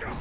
First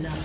blood.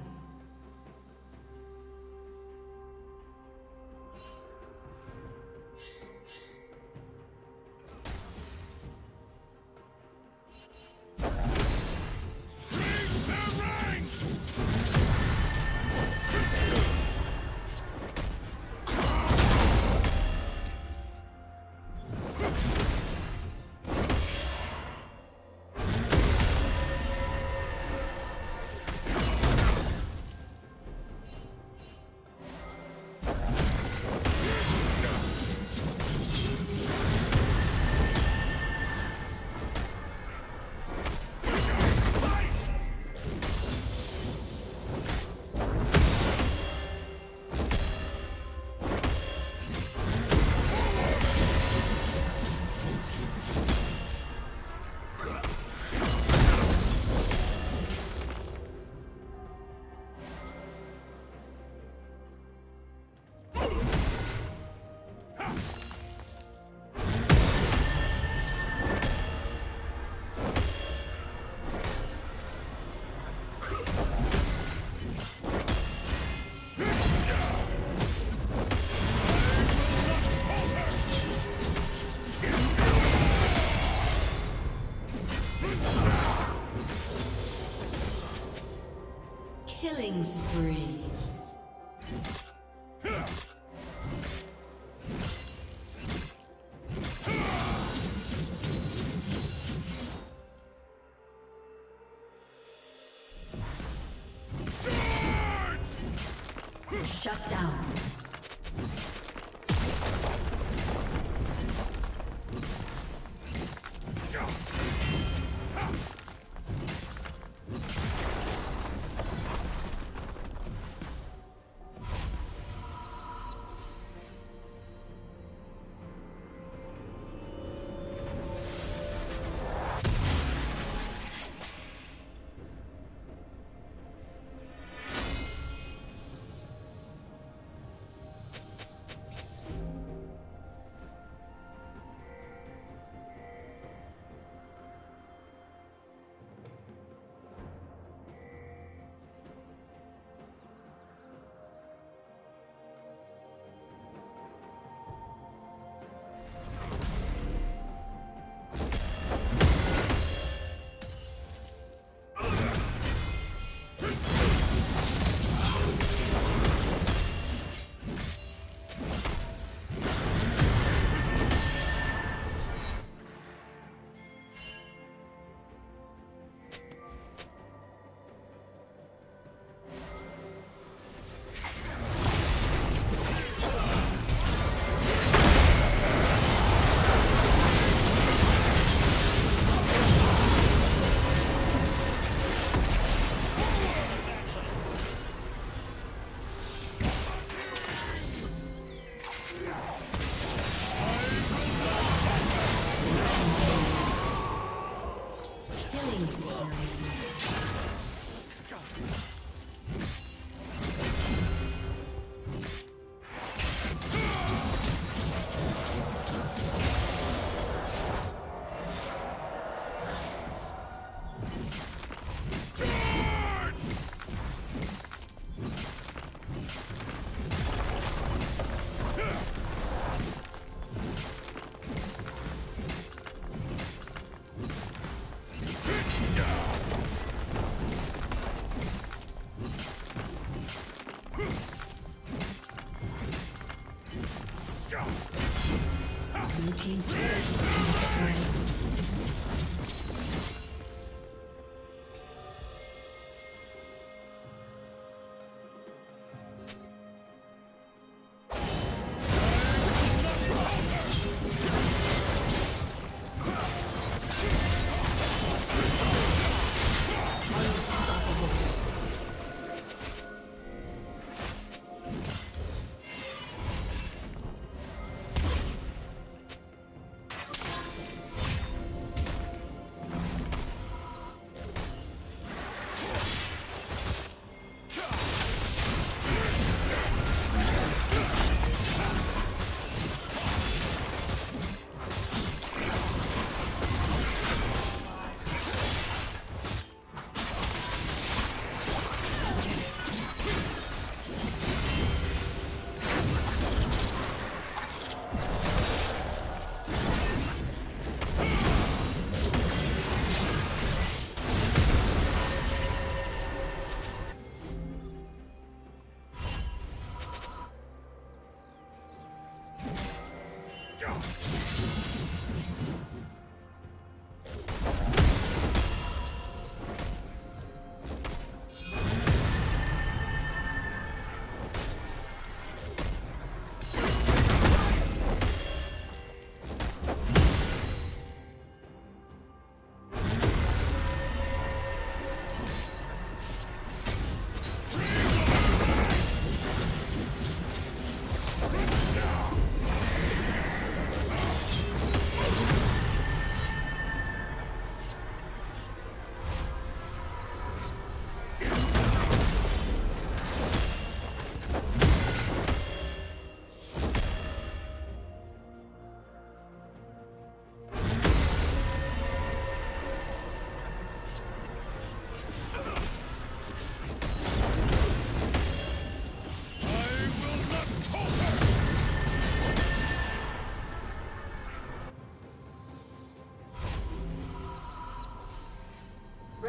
Killing spree. Shut down.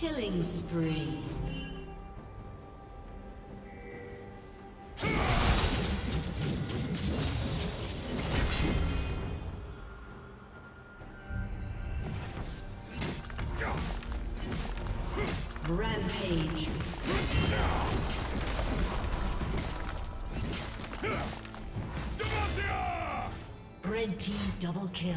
Killing spree. Rampage. Red team double kill.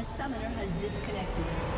A summoner has disconnected.